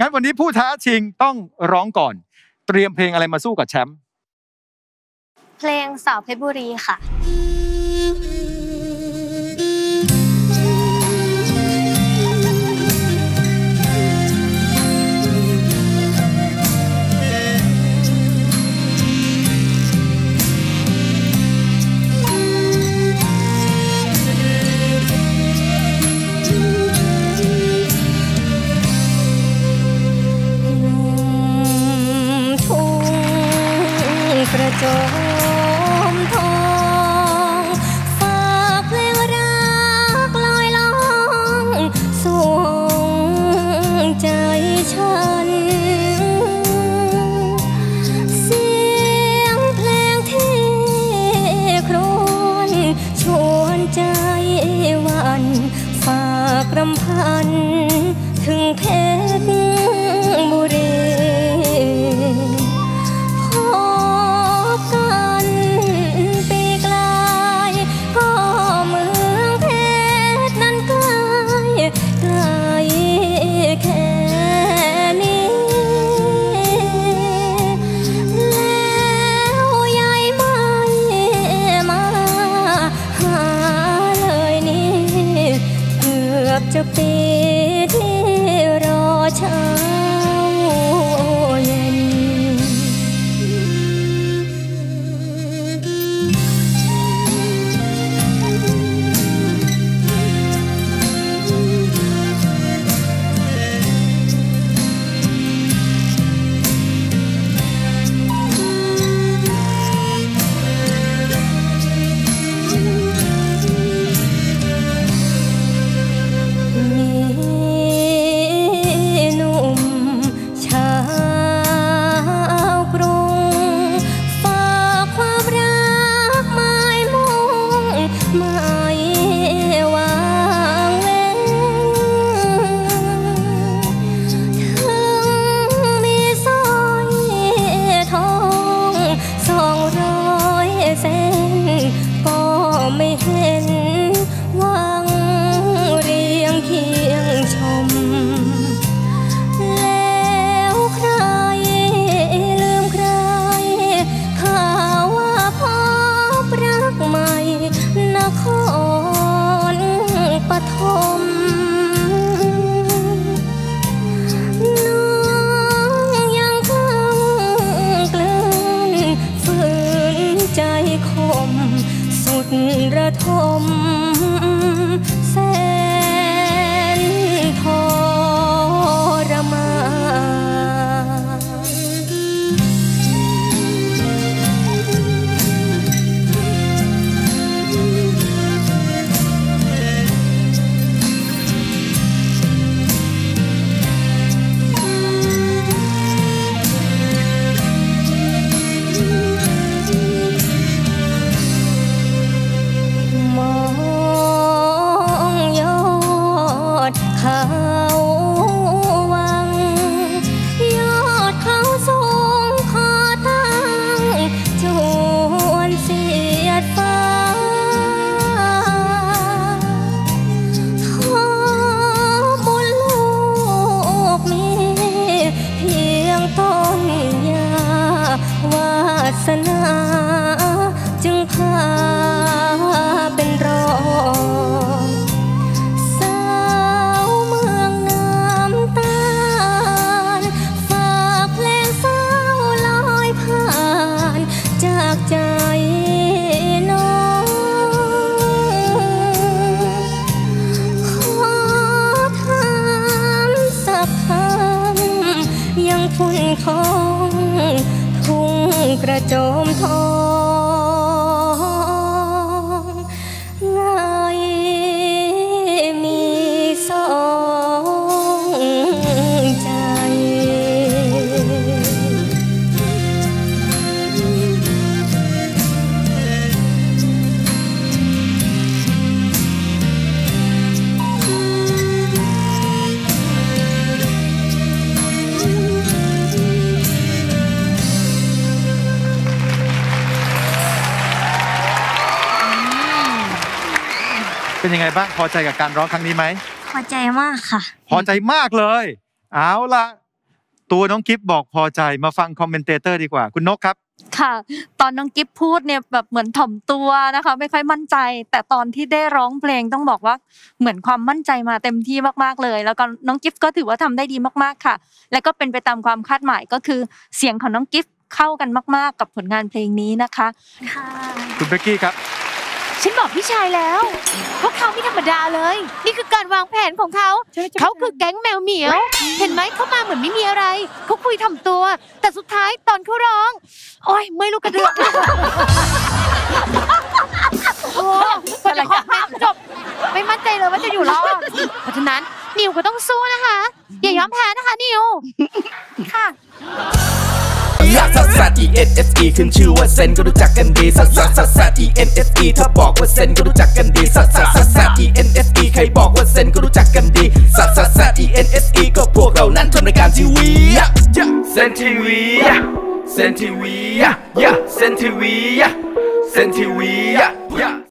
งั้นวันนี้ผู้ท้าชิงต้องร้องก่อนเตรียมเพลงอะไรมาสู้กับแชมป์เพลงสาวเพชรบุรีค่ะเป็นยังไงบ้างพอใจกับการร้องครั้งนี้ไหมพอใจมากค่ะพอใจมากเลยเอาล่ะ ตัวน้องกิฟบอกพอใจมาฟังคอมเมนเตเตอร์ดีกว่าคุณนกครับค่ะตอนน้องกิฟพูดเนี่ยแบบเหมือนถ่อมตัวนะคะไม่ค่อยมั่นใจแต่ตอนที่ได้ร้องเพลงต้องบอกว่าเหมือนความมั่นใจมาเต็มที่มากๆเลยแล้วก็น้องกิฟก็ถือว่าทำได้ดีมากๆค่ะและก็เป็นไปตามความคาดหมายก็คือเสียงของน้องกิฟเข้ากันมากๆกับผลงานเพลงนี้นะคะค่ะคุณเบกกี้ครับฉันบอกพี่ชายแล้วพวกเขาไม่ธรรมดาเลยนี่คือการวางแผนของเขาเขาคือแก๊งแมวเหมียวเห็นไหมเขามาเหมือนไม่มีอะไรเขาคุยทำตัวแต่สุดท้ายตอนเขาร้องโอ้ยไม่รู้กระเดือกโอ้แต่ละข้อห้ามจบไม่มั่นใจเลยว่าจะอยู่รอดเพราะฉะนั้นนิวก็ต้องสู้นะคะอย่ายอมแพ้นะคะนิวค่ะซัสซัส E N S E ขึ้นชื่อว่าเซนก็รู้จักกันดีซัสซัสซัส E N S E ถ้าบอกว่าเซนก็รู้จักกันดีซัสซัสซัส E N S E ใครบอกว่าเซนก็รู้จักกันดีซัสซัสซัส E N S E ก็พวกเรานั้นทำรายการทีวีเซนทีวีเซนทีวีเซนทีวีเซนทีวี